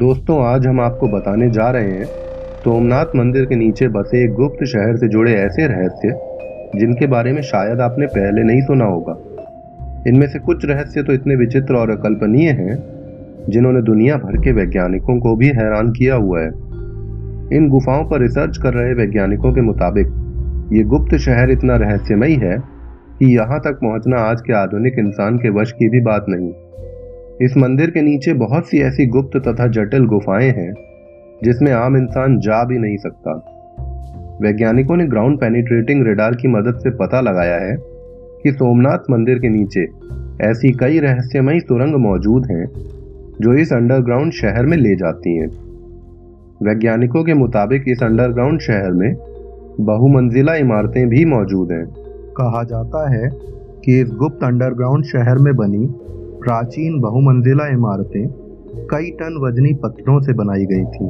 दोस्तों, आज हम आपको बताने जा रहे हैं सोमनाथ मंदिर के नीचे बसे एक गुप्त शहर से जुड़े ऐसे रहस्य जिनके बारे में शायद आपने पहले नहीं सुना होगा। इनमें से कुछ रहस्य तो इतने विचित्र और अकल्पनीय हैं जिन्होंने दुनिया भर के वैज्ञानिकों को भी हैरान किया हुआ है। इन गुफाओं पर रिसर्च कर रहे वैज्ञानिकों के मुताबिक ये गुप्त शहर इतना रहस्यमयी है कि यहाँ तक पहुँचना आज के आधुनिक इंसान के वश की भी बात नहीं। इस मंदिर के नीचे बहुत सी ऐसी गुप्त तथा जटिल गुफाएं हैं जिसमें आम इंसान जा भी नहीं सकता। वैज्ञानिकों ने ग्राउंड पेनिट्रेटिंग रेडार की मदद से पता लगाया है कि सोमनाथ मंदिर के नीचे ऐसी कई रहस्यमयी सुरंग मौजूद हैं जो इस अंडरग्राउंड शहर में ले जाती हैं। वैज्ञानिकों के मुताबिक इस अंडरग्राउंड शहर में बहुमंजिला इमारतें भी मौजूद हैं। कहा जाता है कि इस गुप्त अंडरग्राउंड शहर में बनी प्राचीन बहुमंजिला इमारतें कई टन वजनी पत्थरों से बनाई गई थीं,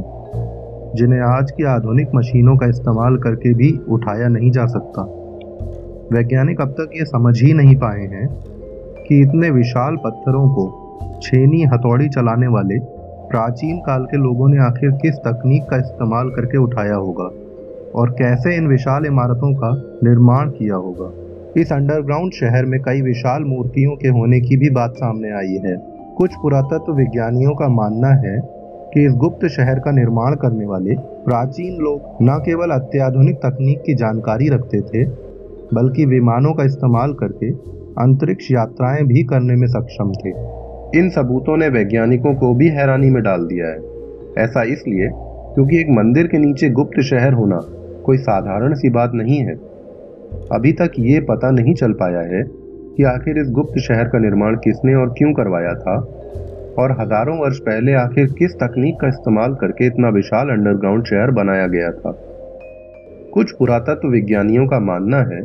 जिन्हें आज की आधुनिक मशीनों का इस्तेमाल करके भी उठाया नहीं जा सकता। वैज्ञानिक अब तक ये समझ ही नहीं पाए हैं कि इतने विशाल पत्थरों को छेनी हथौड़ी चलाने वाले प्राचीन काल के लोगों ने आखिर किस तकनीक का इस्तेमाल करके उठाया होगा और कैसे इन विशाल इमारतों का निर्माण किया होगा। इस अंडरग्राउंड शहर में कई विशाल मूर्तियों के होने की भी बात सामने आई है। कुछ पुरातत्व विज्ञानियों का मानना है कि इस गुप्त शहर का निर्माण करने वाले प्राचीन लोग न केवल अत्याधुनिक तकनीक की जानकारी रखते थे बल्कि विमानों का इस्तेमाल करके अंतरिक्ष यात्राएं भी करने में सक्षम थे। इन सबूतों ने वैज्ञानिकों को भी हैरानी में डाल दिया है। ऐसा इसलिए क्योंकि एक मंदिर के नीचे गुप्त शहर होना कोई साधारण सी बात नहीं है। अभी तक ये पता नहीं चल पाया है कि आखिर इस गुप्त शहर का निर्माण किसने और क्यों करवाया था और हजारों वर्ष पहले आखिर किस तकनीक का इस्तेमाल करके इतना विशाल अंडरग्राउंड शहर बनाया गया था। कुछ पुरातत्व विज्ञानियों का मानना है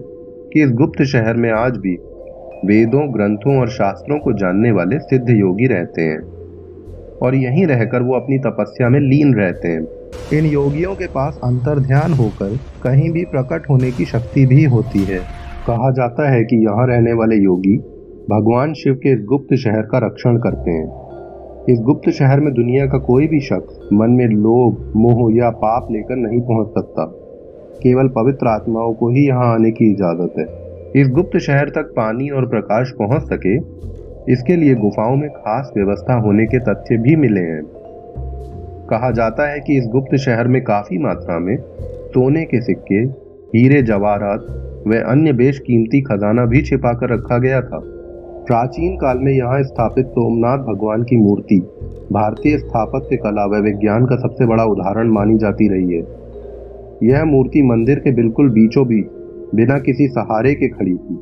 कि इस गुप्त शहर में आज भी वेदों, ग्रंथों और शास्त्रों को जानने वाले सिद्ध योगी रहते हैं और यहीं रहकर वो अपनी तपस्या में लीन रहते हैं। इन योगियों के पास अंतर्ध्यान होकर कहीं भी प्रकट होने की शक्ति भी होती है। कहा जाता है कि यहाँ रहने वाले योगी भगवान शिव के इस गुप्त शहर का रक्षण करते हैं। इस गुप्त शहर में दुनिया का कोई भी शख्स मन में लोभ, मोह या पाप लेकर नहीं पहुँच सकता। केवल पवित्र आत्माओं को ही यहाँ आने की इजाज़त है। इस गुप्त शहर तक पानी और प्रकाश पहुँच सके, इसके लिए गुफाओं में खास व्यवस्था होने के तथ्य भी मिले हैं। कहा जाता है कि इस गुप्त शहर में काफ़ी मात्रा में सोने के सिक्के, हीरे, जवाहरात व अन्य बेशकीमती खजाना भी छिपा कर रखा गया था। प्राचीन काल में यहाँ स्थापित सोमनाथ भगवान की मूर्ति भारतीय स्थापत्य कला व विज्ञान का सबसे बड़ा उदाहरण मानी जाती रही है। यह मूर्ति मंदिर के बिल्कुल बीचों बीच बिना किसी सहारे के खड़ी थी।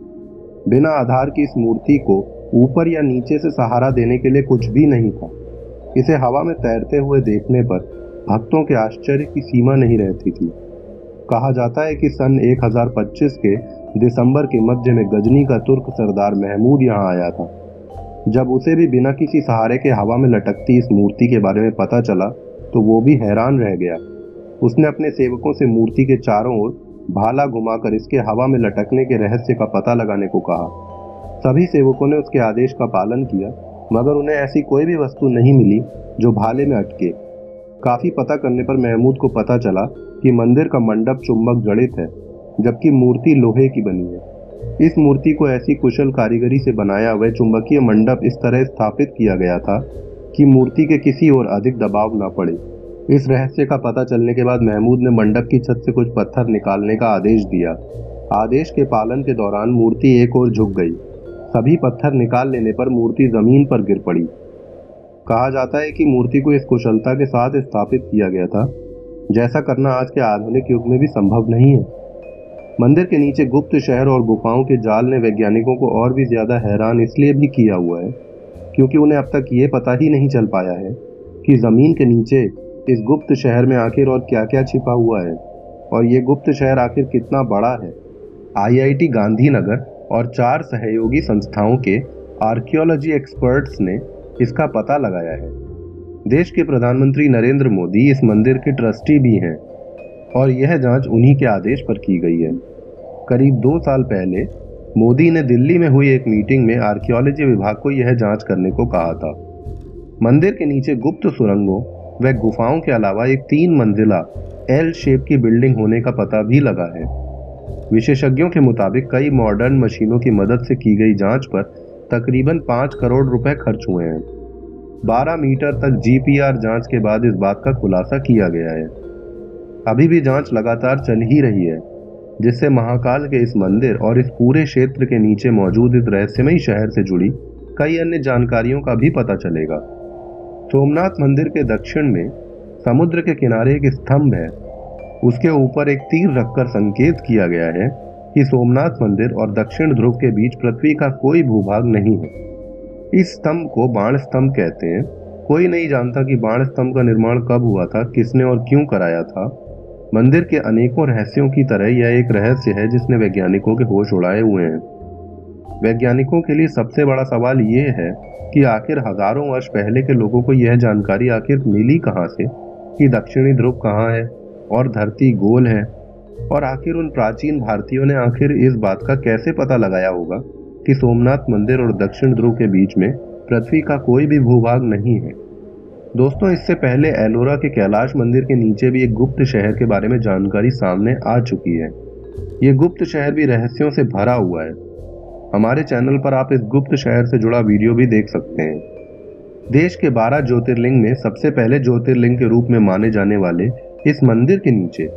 बिना आधार की इस मूर्ति को ऊपर या नीचे से सहारा देने के लिए कुछ भी नहीं था। इसे हवा में तैरते हुए देखने पर भक्तों के आश्चर्य की सीमा नहीं रहती थी। कहा जाता है कि सन 1025 के दिसंबर के मध्य में गजनी का तुर्क सरदार महमूद यहाँ आया था। जब उसे भी बिना किसी सहारे के हवा में लटकती इस मूर्ति के बारे में पता चला तो वो भी हैरान रह गया। उसने अपने सेवकों से मूर्ति के चारों ओर भाला घुमाकर इसके हवा में लटकने के रहस्य का पता लगाने को कहा। सभी सेवकों ने उसके आदेश का पालन किया मगर उन्हें ऐसी कोई भी वस्तु नहीं मिली जो भाले में अटके। काफ़ी पता करने पर महमूद को पता चला कि मंदिर का मंडप चुंबक जड़ित है जबकि मूर्ति लोहे की बनी है। इस मूर्ति को ऐसी कुशल कारीगरी से बनाया हुआ चुंबकीय मंडप इस तरह स्थापित किया गया था कि मूर्ति के किसी और अधिक दबाव ना पड़े। इस रहस्य का पता चलने के बाद महमूद ने मंडप की छत से कुछ पत्थर निकालने का आदेश दिया। आदेश के पालन के दौरान मूर्ति एक ओर झुक गई। सभी पत्थर निकाल लेने पर मूर्ति जमीन पर गिर पड़ी। कहा जाता है कि मूर्ति को इस कुशलता के साथ स्थापित किया गया था जैसा करना आज के आधुनिक युग में भी संभव नहीं है। मंदिर के नीचे गुप्त शहर और गुफाओं के जाल ने वैज्ञानिकों को और भी ज़्यादा हैरान इसलिए भी किया हुआ है क्योंकि उन्हें अब तक ये पता ही नहीं चल पाया है कि ज़मीन के नीचे इस गुप्त शहर में आखिर और क्या क्या छिपा हुआ है और ये गुप्त शहर आखिर कितना बड़ा है। IIT गांधीनगर और 4 सहयोगी संस्थाओं के आर्कियोलॉजी एक्सपर्ट्स ने इसका पता लगाया है। देश के प्रधानमंत्री नरेंद्र मोदी इस मंदिर के ट्रस्टी भी हैं और यह जांच उन्हीं के आदेश पर की गई है। करीब 2 साल पहले मोदी ने दिल्ली में हुई एक मीटिंग में आर्कियोलॉजी विभाग को यह जांच करने को कहा था। मंदिर के नीचे गुप्त सुरंगों वह गुफाओं के अलावा एक 3 मंजिला एल शेप की बिल्डिंग होने का पता भी लगा है। विशेषज्ञों के मुताबिक कई मॉडर्न मशीनों की मदद से की गई जांच पर तकरीबन 5 करोड़ रुपए खर्च हुए हैं। 12 मीटर तक जीपीआर जांच के बाद इस बात का खुलासा किया गया है। अभी भी जांच लगातार चल ही रही है, जिससे महाकाल के इस मंदिर और इस पूरे क्षेत्र के नीचे मौजूद इस रहस्यमयी शहर से जुड़ी कई अन्य जानकारियों का भी पता चलेगा। सोमनाथ मंदिर के दक्षिण में समुद्र के किनारे एक स्तंभ है, उसके ऊपर एक तीर रखकर संकेत किया गया है कि सोमनाथ मंदिर और दक्षिण ध्रुव के बीच पृथ्वी का कोई भूभाग नहीं है। इस स्तंभ को बाण स्तंभ कहते हैं। कोई नहीं जानता कि बाण स्तंभ का निर्माण कब हुआ था, किसने और क्यों कराया था। मंदिर के अनेकों रहस्यों की तरह यह एक रहस्य है जिसने वैज्ञानिकों के होश उड़ाए हुए हैं। वैज्ञानिकों के लिए सबसे बड़ा सवाल ये है कि आखिर हजारों वर्ष पहले के लोगों को यह जानकारी आखिर मिली कहाँ से कि दक्षिणी ध्रुव कहाँ है और धरती गोल है, और आखिर उन प्राचीन भारतीयों ने आखिर इस बात का कैसे पता लगाया होगा कि सोमनाथ मंदिर और दक्षिण ध्रुव के बीच में पृथ्वी का कोई भी भूभाग नहीं है। दोस्तों, इससे पहले एलोरा के कैलाश मंदिर के नीचे भी एक गुप्त शहर के बारे में जानकारी सामने आ चुकी है। ये गुप्त शहर भी रहस्यों से भरा हुआ है। हमारे चैनल पर आप इस गुप्त शहर से जुड़ा वीडियो भी देख सकते हैं। देश के 12 ज्योतिर्लिंग में सबसे पहले ज्योतिर्लिंग के रूप में माने जाने वाले इस मंदिर के नीचे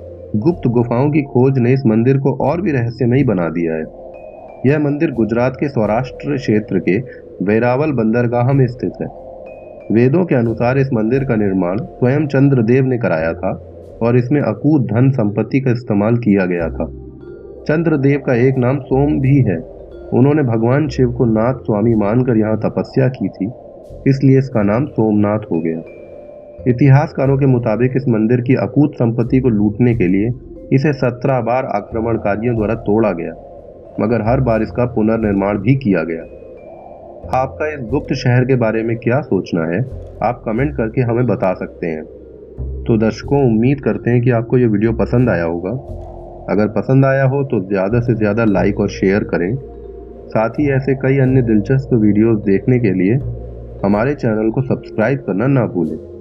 गुप्त गुफाओं की खोज ने इस मंदिर को और भी रहस्यमयी बना दिया है। यह मंदिर गुजरात के सौराष्ट्र क्षेत्र के वेरावल बंदरगाह में स्थित है। वेदों के अनुसार इस मंदिर का निर्माण स्वयं चंद्रदेव ने कराया था और इसमें अकूत धन संपत्ति का इस्तेमाल किया गया था। चंद्रदेव का एक नाम सोम भी है। उन्होंने भगवान शिव को नाथ स्वामी मानकर यहाँ तपस्या की थी, इसलिए इसका नाम सोमनाथ हो गया। इतिहासकारों के मुताबिक इस मंदिर की अकूत संपत्ति को लूटने के लिए इसे 17 बार आक्रमणकारियों द्वारा तोड़ा गया, मगर हर बार इसका पुनर्निर्माण भी किया गया। आपका इस गुप्त शहर के बारे में क्या सोचना है, आप कमेंट करके हमें बता सकते हैं। तो दर्शकों, उम्मीद करते हैं कि आपको ये वीडियो पसंद आया होगा। अगर पसंद आया हो तो ज़्यादा से ज़्यादा लाइक और शेयर करें। साथ ही ऐसे कई अन्य दिलचस्प वीडियोज़ देखने के लिए हमारे चैनल को सब्सक्राइब करना ना भूलें।